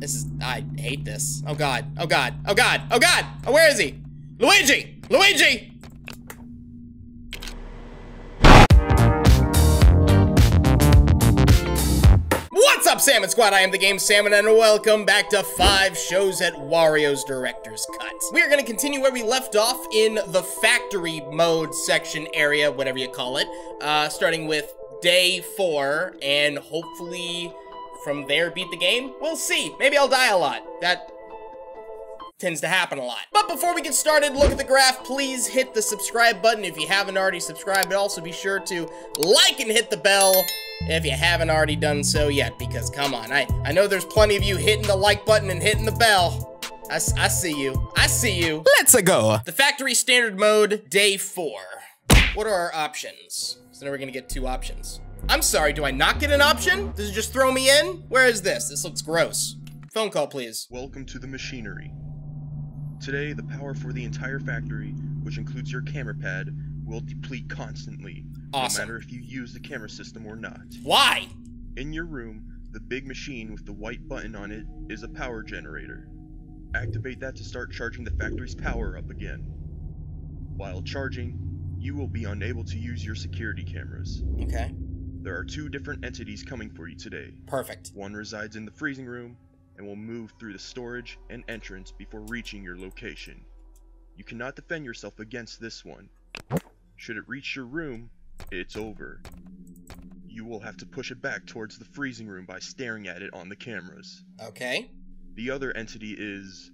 This is, I hate this. Oh God, oh God, oh God, oh God! Oh, where is he? Luigi! Luigi! What's up, Salmon Squad? I am the Game Salmon, and welcome back to 5 Shows at Wario's Director's Cut. We are gonna continue where we left off in the factory mode section area, whatever you call it, starting with day 4, and hopefully from there beat the game? We'll see. Maybe I'll die a lot. That tends to happen a lot. But before we get started, look at the graph. Please hit the subscribe button if you haven't already subscribed, but also be sure to like and hit the bell if you haven't already done so yet, because come on, I know there's plenty of you hitting the like button and hitting the bell. I see you. I see you. Let's-a go. The factory standard mode, day 4. What are our options? So now we're gonna get 2 options. I'm sorry, do I not get an option? Does it just throw me in? Where is this? This looks gross. Phone call, please. Welcome to the machinery. Today, the power for the entire factory, which includes your camera pad, will deplete constantly. Awesome. No matter if you use the camera system or not. Why? In your room, the big machine with the white button on it is a power generator. Activate that to start charging the factory's power up again. While charging, you will be unable to use your security cameras. Okay. There are 2 different entities coming for you today. Perfect. One resides in the freezing room and will move through the storage and entrance before reaching your location. You cannot defend yourself against this one. Should it reach your room, it's over. You will have to push it back towards the freezing room by staring at it on the cameras. Okay. The other entity is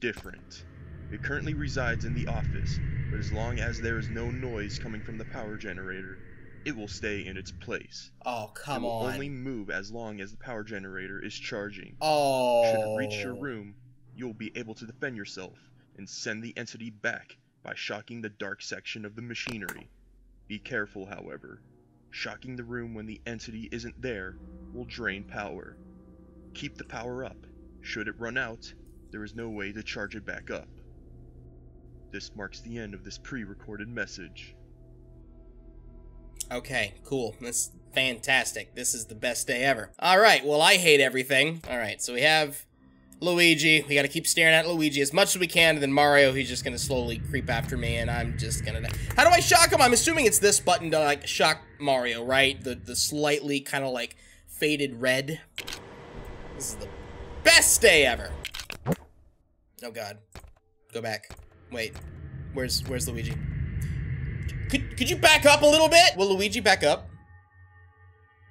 different. It currently resides in the office, but as long as there is no noise coming from the power generator, it will stay in its place. Oh, come on. It will only move as long as the power generator is charging. Oh. Should it reach your room, you'll be able to defend yourself and send the entity back by shocking the dark section of the machinery. Be careful, however. Shocking the room when the entity isn't there will drain power. Keep the power up. Should it run out, there is no way to charge it back up. This marks the end of this pre-recorded message. Okay, cool. That's fantastic. This is the best day ever. Alright, well, I hate everything. Alright, so we have Luigi. We gotta keep staring at Luigi as much as we can, and then Mario, he's just gonna slowly creep after me, and I'm just gonna... How do I shock him? I'm assuming it's this button to, like, shock Mario, right? The slightly kind of, like, faded red. This is the best day ever. Oh, God. Go back. Wait. Where's Luigi? Could you back up a little bit? Will Luigi back up?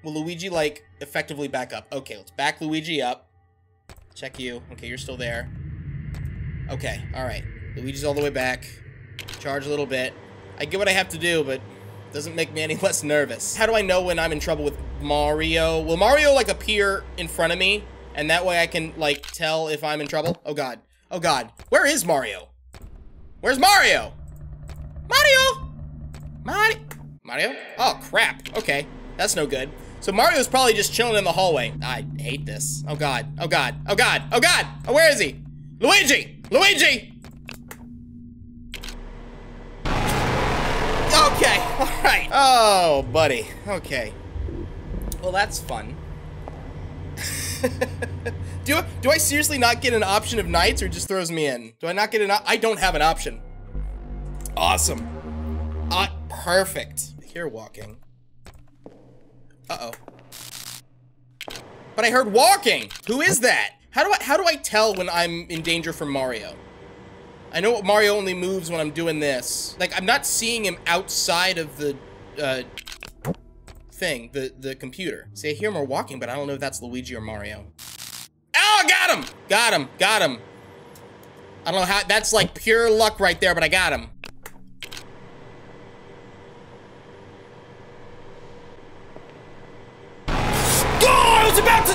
Will Luigi, like, effectively back up? Okay, let's back Luigi up. Check you. Okay, you're still there. Okay, alright. Luigi's all the way back. Charge a little bit. I get what I have to do, but it doesn't make me any less nervous. How do I know when I'm in trouble with Mario? Will Mario, like, appear in front of me? And that way I can, like, tell if I'm in trouble? Oh, God. Oh, God. Where is Mario? Where's Mario? Mario! Mario? Oh, crap. Okay. That's no good. So Mario's probably just chilling in the hallway. I hate this. Oh, God. Oh, God. Oh, God. Oh, God. Oh, where is he? Luigi! Luigi! Okay. All right. Oh, buddy. Okay. Well, that's fun. Do I seriously not get an option of nights, or it just throws me in? Do I not get an option? I don't have an option. Awesome. Perfect. Here walking. Uh-oh. But I heard walking! Who is that? How do I tell when I'm in danger from Mario? I know Mario only moves when I'm doing this. Like, I'm not seeing him outside of the, thing. The computer. See, I hear him walking, but I don't know if that's Luigi or Mario. Oh, I got him! Got him. Got him. I don't know how- that's like pure luck right there, but I got him.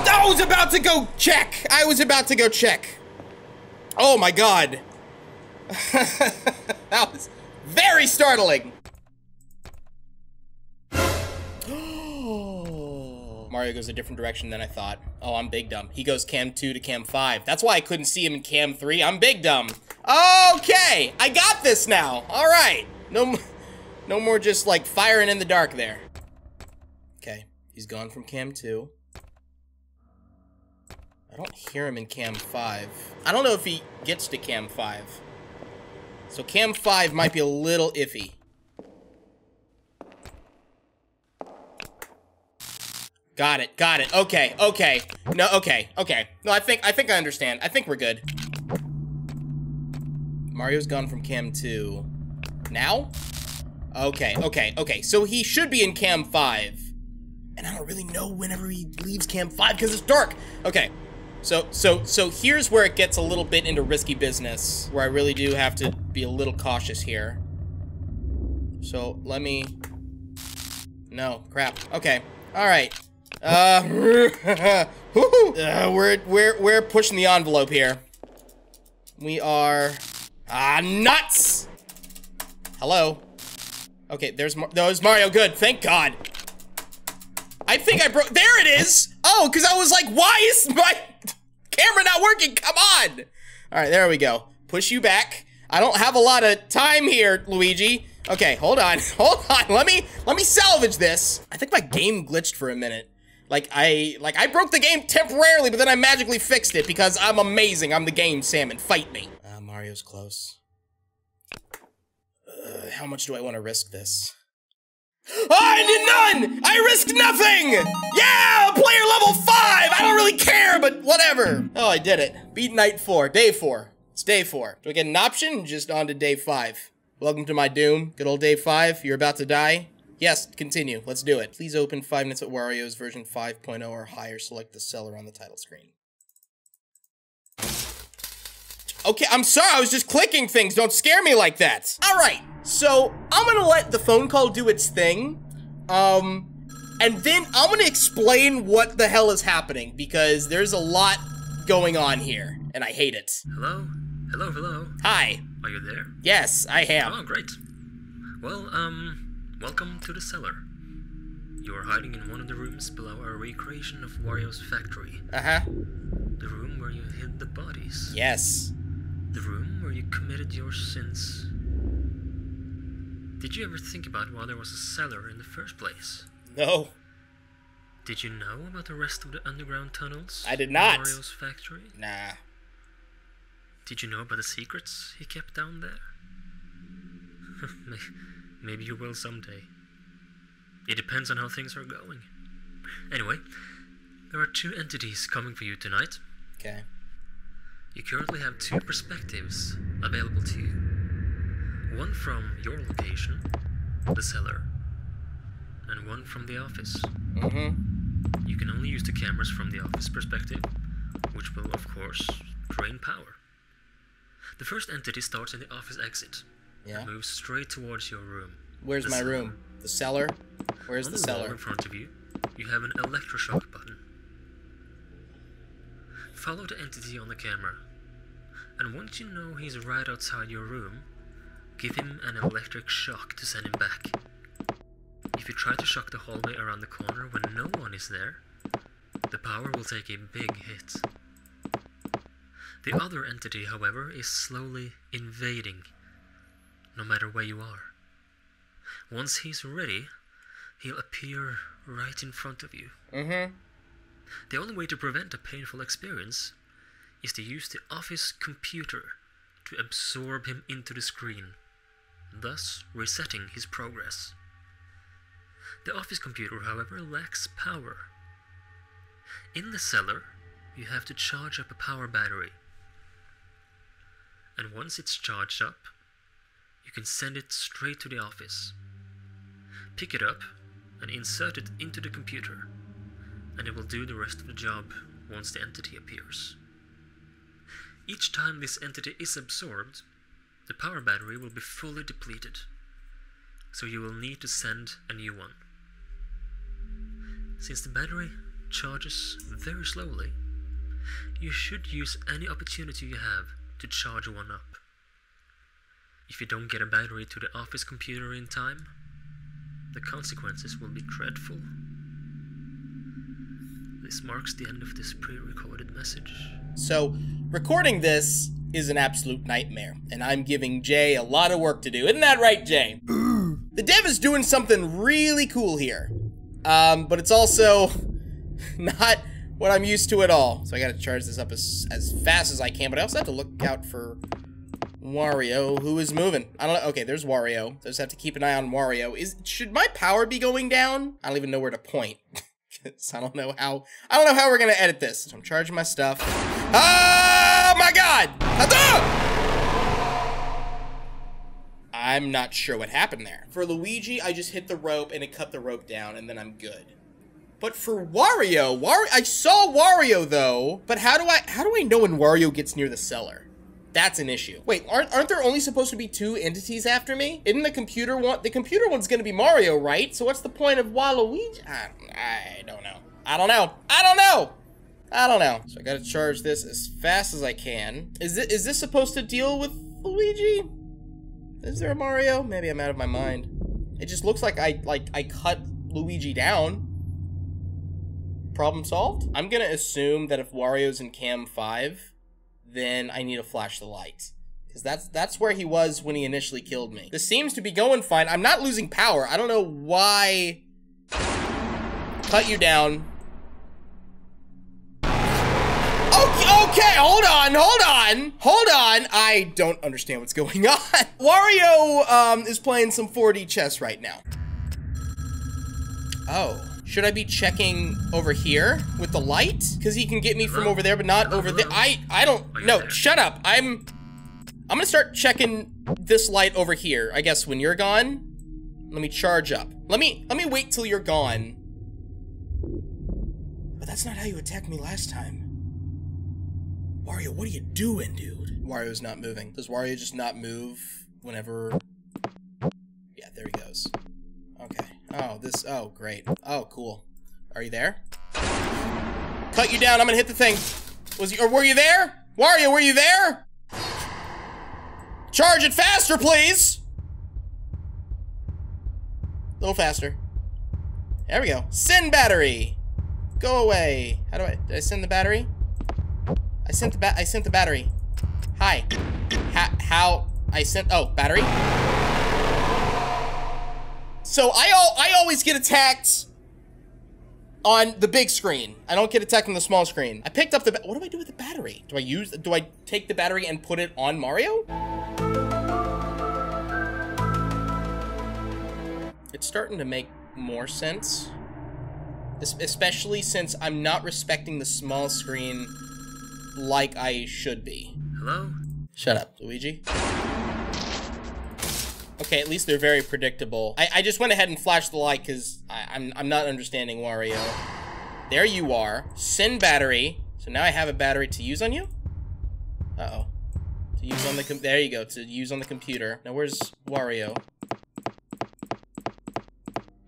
I was about to go check. I was about to go check. Oh my God. That was very startling. Mario goes a different direction than I thought. Oh, I'm big dumb. He goes cam 2 to cam 5. That's why I couldn't see him in cam 3. I'm big dumb. Okay, I got this now. All right. No more just like firing in the dark there. Okay, he's gone from cam 2. I don't hear him in Cam 5. I don't know if he gets to Cam 5. So Cam 5 might be a little iffy. Got it, got it. Okay, okay. No, okay, okay. No, I think I understand. I think we're good. Mario's gone from Cam 2. Now? Okay, okay, okay. So he should be in Cam 5. And I don't really know whenever he leaves Cam 5 because it's dark. Okay. So here's where it gets a little bit into risky business, where I really do have to be a little cautious here. So let me... No, crap. Okay. All right. We're pushing the envelope here. We are... Ah, nuts! Hello? Okay, there's Mario. Good. Thank God. I think I broke... There it is! Oh, because I was like, why is my camera not working? Come on! All right, there we go. Push you back. I don't have a lot of time here, Luigi. Okay, hold on. Hold on. Let me salvage this. I think my game glitched for a minute. Like I broke the game temporarily, but then I magically fixed it because I'm amazing. I'm the Game Salmon. Fight me. Mario's close. How much do I want to risk this? Oh, I did none! I risked nothing! Yeah! Player level 5! I don't really care, but whatever. Oh, I did it. Beat night 4. Day 4. It's day 4. Do I get an option? Just on to day 5. Welcome to my doom. Good old day 5. You're about to die. Yes, continue. Let's do it. Please open 5 Nights at Wario's version 5.0 or higher. Select the seller on the title screen. Okay, I'm sorry. I was just clicking things. Don't scare me like that. All right. So I'm gonna let the phone call do its thing, and then I'm gonna explain what the hell is happening because there's a lot going on here, and I hate it. Hello? Hello, hello. Hi. Are you there? Yes, I am. Oh, great. Well, welcome to the cellar. You are hiding in one of the rooms below our recreation of Wario's factory. Uh-huh. The room where you hid the bodies. Yes. The room where you committed your sins. Did you ever think about why there was a cellar in the first place? No. Did you know about the rest of the underground tunnels? I did not. Wario's factory? Nah. Did you know about the secrets he kept down there? Maybe you will someday. It depends on how things are going. Anyway, there are two entities coming for you tonight. Okay. You currently have two perspectives available to you. One from your location, the cellar, and one from the office. Mm-hmm. You can only use the cameras from the office perspective, which will, of course, drain power. The first entity starts in the office exit. Yeah. And moves straight towards your room. Where's my room? The cellar? Where's the cellar? On the wall in front of you, you have an electroshock button. Follow the entity on the camera, and once you know he's right outside your room, give him an electric shock to send him back. If you try to shock the hallway around the corner when no one is there, the power will take a big hit. The other entity, however, is slowly invading, no matter where you are. Once he's ready, he'll appear right in front of you. Mm-hmm. The only way to prevent a painful experience is to use the office computer to absorb him into the screen, thus resetting his progress. The office computer, however, lacks power. In the cellar, you have to charge up a power battery. And once it's charged up, you can send it straight to the office. Pick it up and insert it into the computer, and it will do the rest of the job once the entity appears. Each time this entity is absorbed, the power battery will be fully depleted, so you will need to send a new one. Since the battery charges very slowly, you should use any opportunity you have to charge one up. If you don't get a battery to the office computer in time, the consequences will be dreadful. This marks the end of this pre-recorded message. So, recording this is an absolute nightmare, and I'm giving Jay a lot of work to do. Isn't that right, Jay? The dev is doing something really cool here, but it's also not what I'm used to at all. So I gotta charge this up as fast as I can, but I also have to look out for Wario, who is moving. I don't know. Okay, there's Wario. So I just have to keep an eye on Wario. Should my power be going down? I don't even know where to point. I don't know how we're gonna edit this. So I'm charging my stuff. Oh my God! I'm not sure what happened there. For Luigi, I just hit the rope and it cut the rope down, and then I'm good. But for Wario, I saw Wario though. But how do I know when Wario gets near the cellar? That's an issue. Wait, aren't there only supposed to be two entities after me? Isn't the computer one's gonna be Mario, right? So what's the point of Waluigi? I don't know. So I gotta charge this as fast as I can. Is this supposed to deal with Luigi? Is there a Mario? Maybe I'm out of my mind. It just looks like I cut Luigi down. Problem solved? I'm gonna assume that if Wario's in Cam 5, then I need to flash the light. Because that's where he was when he initially killed me. This seems to be going fine. I'm not losing power. I don't know why. Cut you down. Okay, hold on. I don't understand what's going on. Wario is playing some 4D chess right now. Oh. Should I be checking over here with the light? Because he can get me from over there, but not over there. I don't know. Shut up. I'm gonna start checking this light over here. I guess when you're gone, let me charge up. Let me wait till you're gone. But that's not how you attacked me last time. Wario, what are you doing, dude? Wario's not moving. Does Wario just not move whenever? Yeah, there he goes. Okay. Oh, great. Oh, cool. Are you there? Cut you down, I'm gonna hit the thing. Were you there? Wario, were you there? Charge it faster, please! A little faster. There we go. Send battery! Go away. Did I send the battery? I sent the battery. Hi. Battery? So I always get attacked on the big screen. I don't get attacked on the small screen. I picked up the, what do I do with the battery? Do I take the battery and put it on Mario? It's starting to make more sense. Especially since I'm not respecting the small screen like I should be. Hello? Shut up, Luigi. Okay, at least they're very predictable. I just went ahead and flashed the light because I'm not understanding Wario. There you are. Send battery. So now I have a battery to use on you? Uh-oh. To use on the there you go. To use on the computer. Now where's Wario?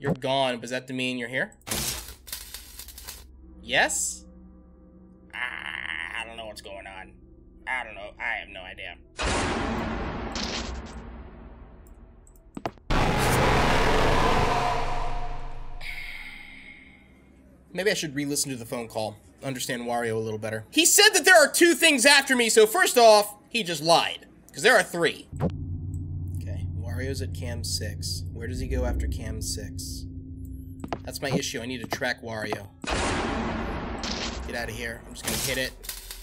You're gone. Does that mean you're here? Yes? I don't know what's going on. I don't know. I have no idea. Maybe I should re-listen to the phone call, understand Wario a little better. He said that there are two things after me, so first off, he just lied, because there are three. Okay, Wario's at Cam 6. Where does he go after Cam 6? That's my issue, I need to track Wario. Get out of here, I'm just gonna hit it.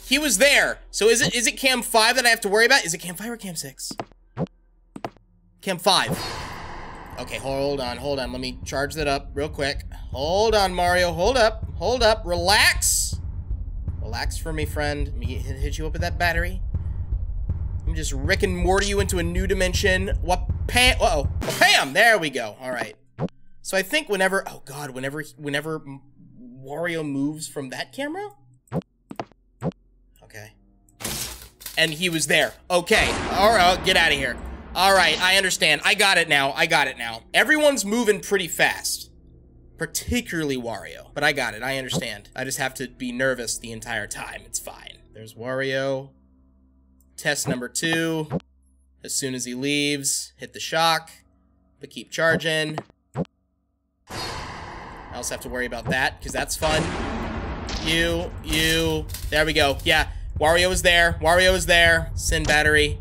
He was there, so is it Cam 5 that I have to worry about? Is it Cam 5 or Cam 6? Cam 5. Okay, hold on. Let me charge that up real quick. Hold on, Mario. Hold up. Relax. Relax for me, friend. Let me hit you up with that battery. I'm just Rick and Morty you into a new dimension. Wha-pam. Uh-oh. Wha-pam. There we go. All right. So I think whenever Wario moves from that camera. Okay. And he was there. Okay. All right. Get out of here. All right, I understand. I got it now. Everyone's moving pretty fast, particularly Wario, but I got it. I understand. I just have to be nervous the entire time. It's fine. There's Wario. Test number 2. As soon as he leaves, hit the shock, but keep charging. I also have to worry about that because that's fun. You. There we go. Yeah, Wario is there. Send battery.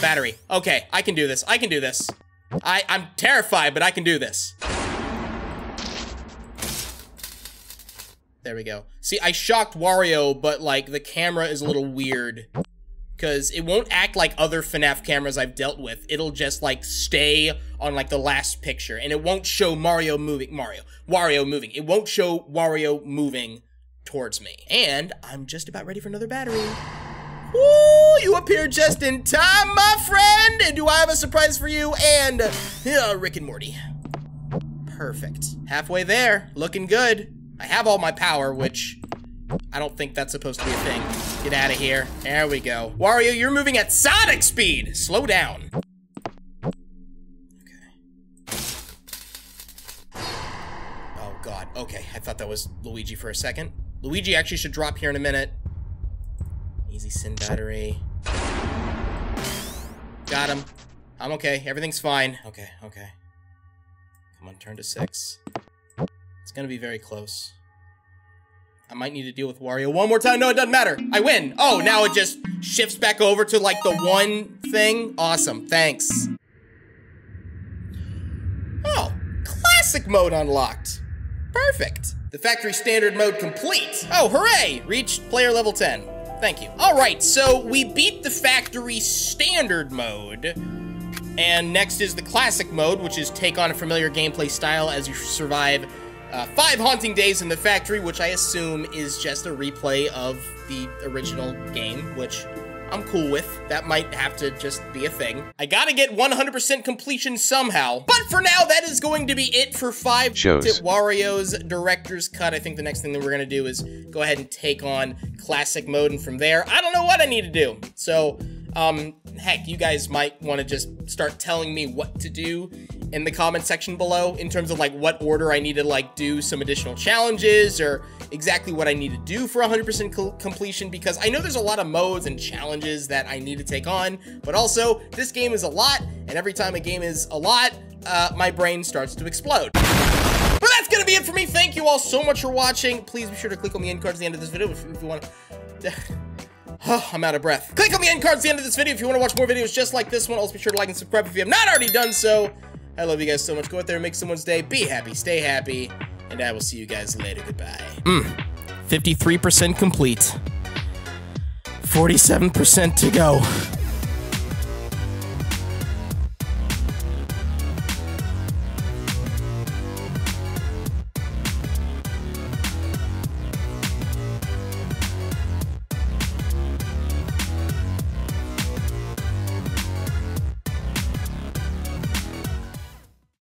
Battery. Okay, I can do this. I'm terrified, but I can do this. There we go. See, I shocked Wario, but like the camera is a little weird. Because it won't act like other FNAF cameras I've dealt with. It'll just, like, stay on, like, the last picture. And it won't show Wario moving. It won't show Wario moving towards me. And I'm just about ready for another battery. Woo! You appeared just in time, my friend! And do I have a surprise for you? And, Rick and Morty. Perfect. Halfway there. Looking good. I have all my power, which... I don't think that's supposed to be a thing. Get out of here. There we go. Wario, you're moving at Sonic speed! Slow down. Okay. Oh, God. Okay, I thought that was Luigi for a second. Luigi actually should drop here in a minute. Easy sin battery. Got him. I'm okay. Everything's fine. Okay, okay. Come on, turn to 6. It's gonna be very close. I might need to deal with Wario one more time. No, it doesn't matter. I win. Oh, now it just shifts back over to, like, the one thing. Awesome. Thanks. Oh, classic mode unlocked. Perfect. The factory standard mode complete. Oh, hooray. Reached player level 10. Thank you. All right, so we beat the factory standard mode. And next is the classic mode, which is take on a familiar gameplay style as you survive 5 haunting days in the factory, which I assume is just a replay of the original game, which I'm cool with. That might have to just be a thing. I gotta get 100% completion somehow. But for now, that is going to be it for 5 Shows at Wario's Director's Cut. I think the next thing that we're gonna do is go ahead and take on classic mode, and from there, I don't know what I need to do. So, heck, you guys might want to just start telling me what to do in the comment section below in terms of, like, what order I need to, like, do some additional challenges or exactly what I need to do for 100% completion, because I know there's a lot of modes and challenges that I need to take on, but also this game is a lot, and every time a game is a lot, my brain starts to explode. But that's gonna be it for me. Thank you all so much for watching. Please be sure to click on the end cards at the end of this video if you want to... Oh, I'm out of breath. Click on the end cards at the end of this video if you want to watch more videos just like this one. Also be sure to like and subscribe if you have not already done so. I love you guys so much. Go out there and make someone's day. Be happy, stay happy, and I will see you guys later. Goodbye. 53% complete. 47% to go.